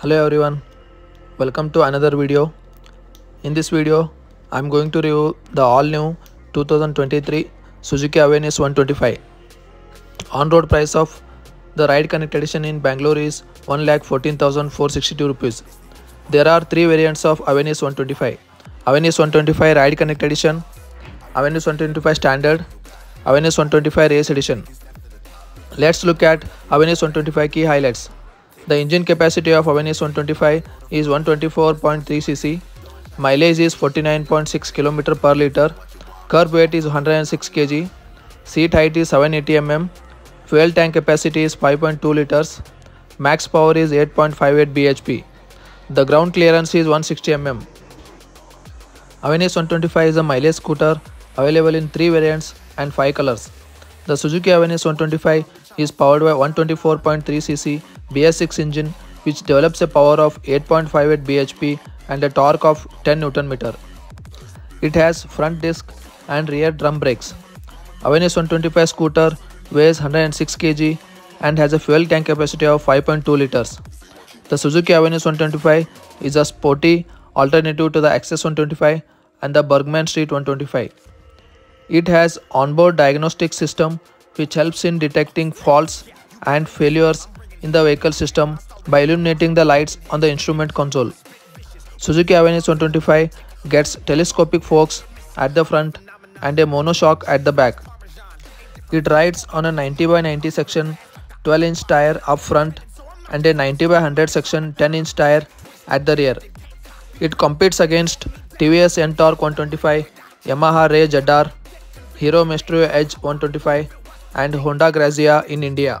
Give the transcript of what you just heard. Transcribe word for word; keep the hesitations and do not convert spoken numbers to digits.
Hello everyone, welcome to another video. In this video, I am going to review the all-new two thousand twenty-three Suzuki Avenis one twenty-five. On-road price of the Ride Connect edition in Bangalore is one lakh fourteen thousand four hundred sixty-two rupees. There are three variants of Avenis one twenty-five. Avenis one twenty-five Ride Connect edition, Avenis one twenty-five Standard, Avenis one twenty-five Race edition. Let's look at Avenis one twenty-five key highlights. The engine capacity of Avenis one twenty-five is one twenty-four point three c c, mileage is forty-nine point six kilometers per litre, curb weight is one hundred six kilograms, seat height is seven hundred eighty millimeters, fuel tank capacity is five point two liters, max power is eight point five eight b h p, the ground clearance is one hundred sixty millimeters. Avenis one twenty-five is a mileage scooter available in three variants and five colors. The Suzuki Avenis one twenty-five is powered by one twenty-four point three c c B S six engine, which develops a power of eight point five eight b h p and a torque of ten newton meters. It has front disc and rear drum brakes. Avenis one twenty-five scooter weighs one hundred six kilograms and has a fuel tank capacity of five point two liters. The Suzuki Avenis one twenty-five is a sporty alternative to the Access one twenty-five and the Burgman Street one twenty-five. It has onboard diagnostic system which helps in detecting faults and failures in the vehicle system by illuminating the lights on the instrument console. Suzuki Avenis one twenty-five gets telescopic forks at the front and a monoshock at the back. It rides on a ninety by ninety section twelve inch tire up front and a ninety by one hundred section ten inch tire at the rear. It competes against T V S N Torque one twenty-five, Yamaha Ray Jadar, Hero Maestro Edge one twenty-five and Honda Grazia in India.